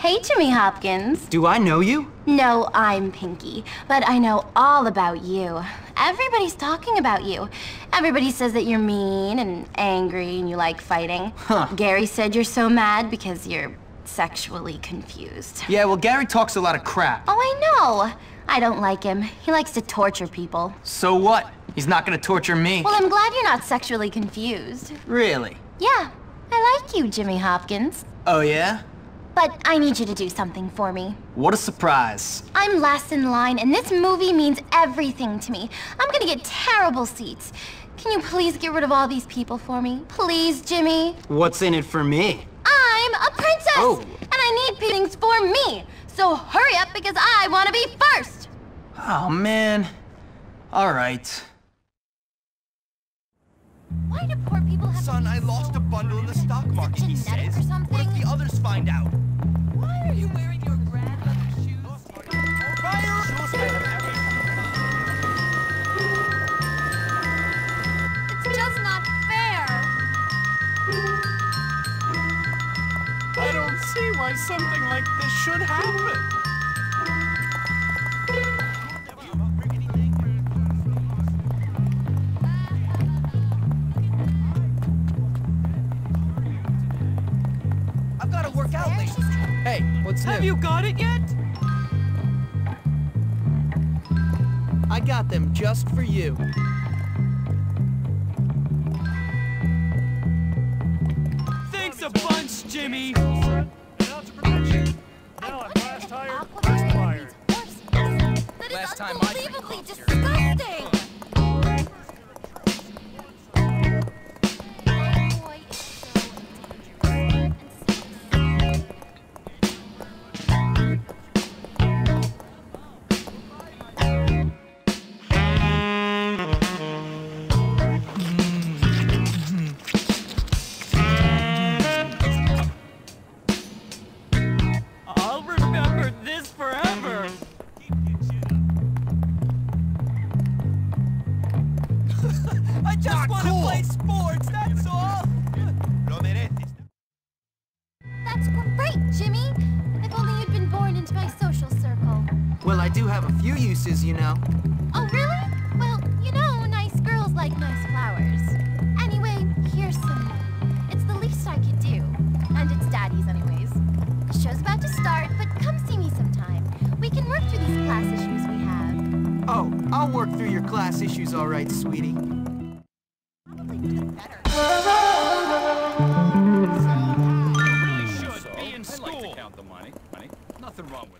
Hey, Jimmy Hopkins. Do I know you? No, I'm Pinky, but I know all about you. Everybody's talking about you. Everybody says that you're mean and angry and you like fighting. Huh. Gary said you're so mad because you're sexually confused. Yeah, well, Gary talks a lot of crap. Oh, I know. I don't like him. He likes to torture people. So what? He's not gonna torture me. Well, I'm glad you're not sexually confused. Really? Yeah. I like you, Jimmy Hopkins. Oh, yeah? But I need you to do something for me. What a surprise. I'm last in line, and this movie means everything to me. I'm gonna get terrible seats. Can you please get rid of all these people for me? Please, Jimmy? What's in it for me? I'm a princess! Oh. And I need things for me! So hurry up, because I want to be first! Oh, man. All right. Why do poor people have... Son, I lost a bundle in the stock market, he says. What if the others find out? Why are you wearing your grandmother's shoes? It's just not fair. I don't see why something like this should happen. Hey, what's new? Have you got it yet? I got them just for you. Thanks a bunch, Jimmy. Last time I unbelievably disgusting. Well, I do have a few uses, you know. Oh, really? Well, you know, nice girls like nice flowers. Anyway, here's some money. It's the least I could do. And it's Daddy's anyways. The show's about to start, but come see me sometime. We can work through these class issues we have. Oh, I'll work through your class issues all right, sweetie. Probably would have better. So, really should be in school. I'd like to count the money. Nothing wrong with it.